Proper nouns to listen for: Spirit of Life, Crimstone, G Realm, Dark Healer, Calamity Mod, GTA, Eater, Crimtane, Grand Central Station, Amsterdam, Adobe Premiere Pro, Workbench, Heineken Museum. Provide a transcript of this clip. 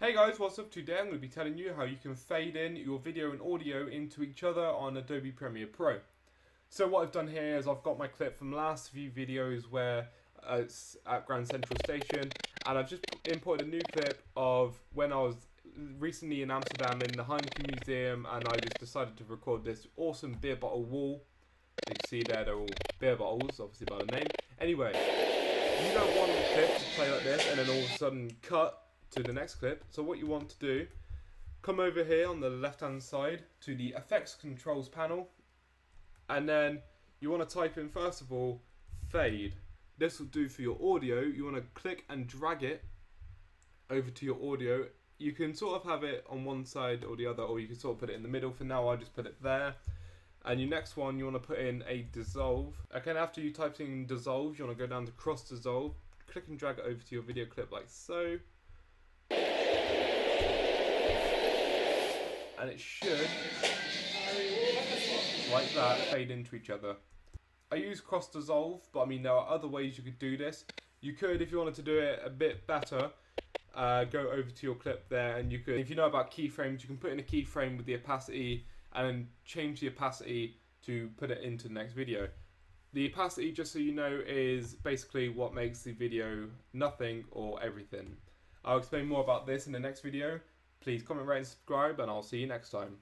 Hey guys, what's up? Today I'm going to be telling you how you can fade in your video and audio into each other on Adobe Premiere Pro. So what I've done here is I've got my clip from last few videos where it's at Grand Central Station, and I've just imported a new clip of when I was recently in Amsterdam in the Heineken Museum, and I just decided to record this awesome beer bottle wall. You can see there they're all beer bottles, obviously by the name. Anyway, you don't want the clip to play like this and then all of a sudden cut to the next clip. So what you want to do, come over here on the left hand side to the effects controls panel, and then you want to type in first of all fade. This will do for your audio. You want to click and drag it over to your audio. You can sort of have it on one side or the other, or you can sort of put it in the middle. For now I just put it there. And your next one, you want to put in a dissolve. Okay, after you type in dissolve, you want to go down to cross dissolve, click and drag it over to your video clip like so. And it should, like that, fade into each other. I use cross dissolve, but I mean there are other ways you could do this. You could, if you wanted to do it a bit better, go over to your clip there, and you could, if you know about keyframes, you can put in a keyframe with the opacity and then change the opacity to put it into the next video. The opacity, just so you know, is basically what makes the video nothing or everything. I'll explain more about this in the next video. Please comment, rate and subscribe, and I'll see you next time.